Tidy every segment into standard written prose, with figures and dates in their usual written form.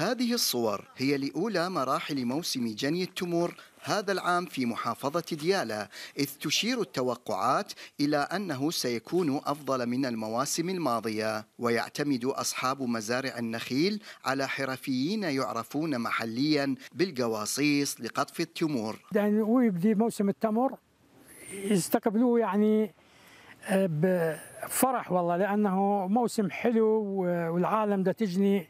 هذه الصور هي لأولى مراحل موسم جني التمور هذا العام في محافظة ديالى، إذ تشير التوقعات إلى أنه سيكون أفضل من المواسم الماضية. ويعتمد أصحاب مزارع النخيل على حرفيين يعرفون محليا بالقواصيص لقطف التمور. يعني هو يبدي موسم التمر يستقبلوه يعني بفرح والله، لأنه موسم حلو والعالم دا تجني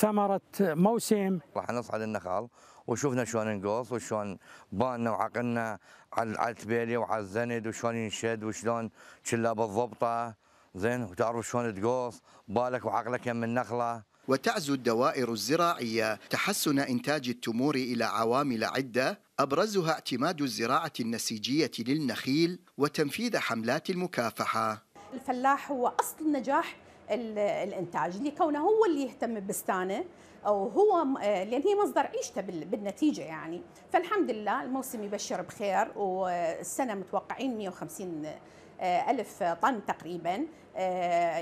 ثمرة موسم. راح نصعد النخل وشوفنا شلون نقص وشلون بالنا وعقلنا على التبيلي وعلى الزند وشلون ينشد وشلون شله بالضبطه زين، وتعرف شلون تقص بالك وعقلك يم النخله. وتعزو الدوائر الزراعية تحسن إنتاج التمور إلى عوامل عدة، أبرزها اعتماد الزراعة النسيجية للنخيل وتنفيذ حملات المكافحة. الفلاح هو أصل نجاح الإنتاج، لكونه هو اللي يهتم ببستانه، وهو لأن هي مصدر عيشته بالنتيجة يعني. فالحمد لله الموسم يبشر بخير، والسنة متوقعين 150 ألف طن تقريبا،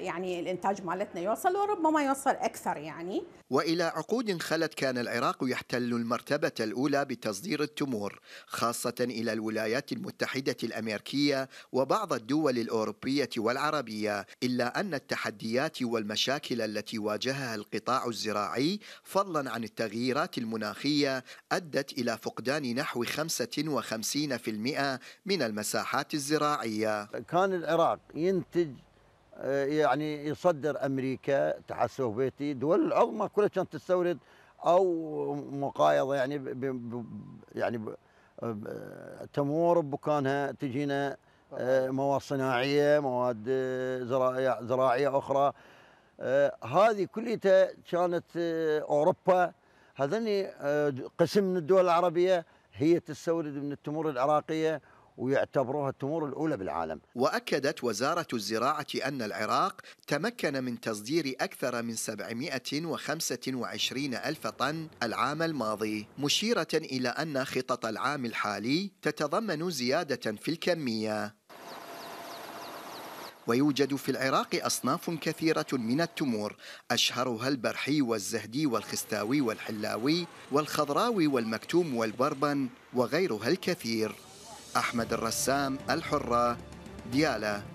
يعني الإنتاج مالتنا يوصل وربما يوصل أكثر يعني. وإلى عقود خلت كان العراق يحتل المرتبة الأولى بتصدير التمور، خاصة إلى الولايات المتحدة الأمريكية وبعض الدول الأوروبية والعربية، إلا أن التحديات والمشاكل التي واجهها القطاع الزراعي فضلا عن التغييرات المناخية أدت إلى فقدان نحو 55% من المساحات الزراعية. كان العراق ينتج يعني يصدر امريكا، الاتحاد السوفيتي، دول العظمى كلها كانت تستورد او مقايضه يعني تمور ببكانها، تجينا مواد صناعيه، مواد زراعيه اخرى، هذه كلها كانت اوروبا، هذني قسم من الدول العربيه هي تستورد من التمور العراقيه ويعتبروها التمور الأولى بالعالم. وأكدت وزارة الزراعة أن العراق تمكن من تصدير أكثر من 725 ألف طن العام الماضي، مشيرة إلى أن خطط العام الحالي تتضمن زيادة في الكمية. ويوجد في العراق أصناف كثيرة من التمور، أشهرها البرحي والزهدي والخستاوي والحلاوي والخضراوي والمكتوم والبربن وغيرها الكثير. أحمد الرسام، الحرة، ديالى.